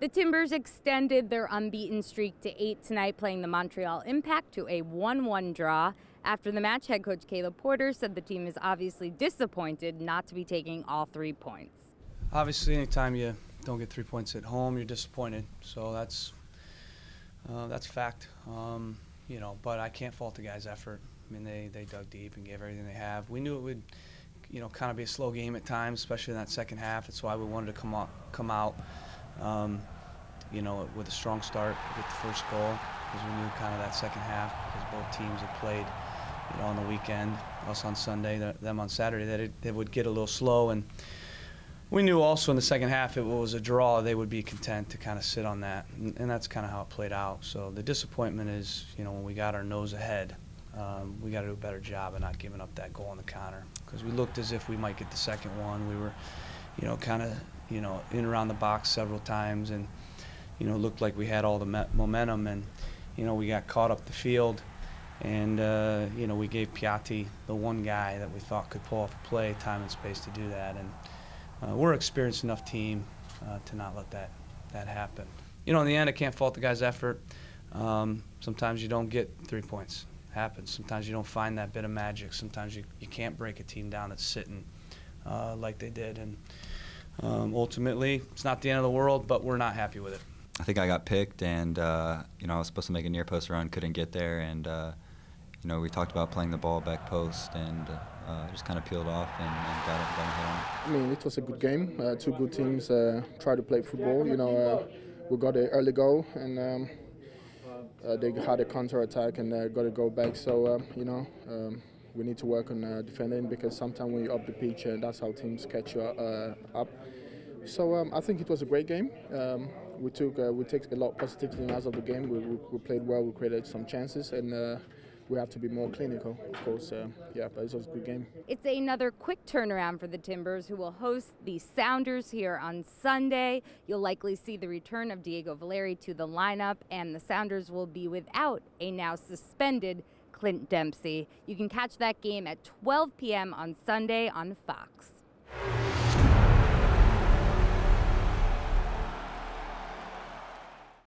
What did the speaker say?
The Timbers extended their unbeaten streak to 8 tonight, playing the Montreal Impact to a 1-1 draw. After the match, head coach Caleb Porter said the team is obviously disappointed not to be taking all 3 points. Obviously, anytime you don't get 3 points at home, you're disappointed. So that's fact. You know, but I can't fault the guys' effort. I mean, they dug deep and gave everything they have. We knew it would, you know, kind of be a slow game at times, especially in that second half. That's why we wanted to come out. You know, with a strong start, get the first goal, because we knew kind of that second half, because both teams had played, you know, on the weekend, us on Sunday, them on Saturday, that it would get a little slow. And we knew also in the second half, if it was a draw, they would be content to kind of sit on that, and that's kind of how it played out. So the disappointment is, you know, when we got our nose ahead, we got to do a better job of not giving up that goal on the counter, because we looked as if we might get the second one. We were, you know, kind of, you know, in around the box several times, and, you know, looked like we had all the momentum, and, you know, we got caught up the field, and, you know, we gave Piatti, the one guy that we thought could pull off a play, time and space to do that. And we're an experienced enough team to not let that happen. You know, in the end, I can't fault the guy's effort. Sometimes you don't get 3 points. It happens. Sometimes you don't find that bit of magic. Sometimes you can't break a team down that's sitting like they did. And ultimately, it's not the end of the world, but we're not happy with it. I think I got picked, and you know, I was supposed to make a near post run, couldn't get there, and you know, we talked about playing the ball back post, and just kind of peeled off and got a hit on it. I mean, it was a good game. Two good teams tried to play football. You know, we got an early goal, and they had a counter attack and got a goal back. So you know. We need to work on defending, because sometimes when you're up the pitch, that's how teams catch you up. So I think it was a great game. We took a lot of positivity out of the game. We played well, we created some chances, and we have to be more clinical, of course. Yeah, but it was a good game. It's another quick turnaround for the Timbers, who will host the Sounders here on Sunday. You'll likely see the return of Diego Valeri to the lineup, and the Sounders will be without a now suspended Clint Dempsey. You can catch that game at 12 p.m. on Sunday on Fox.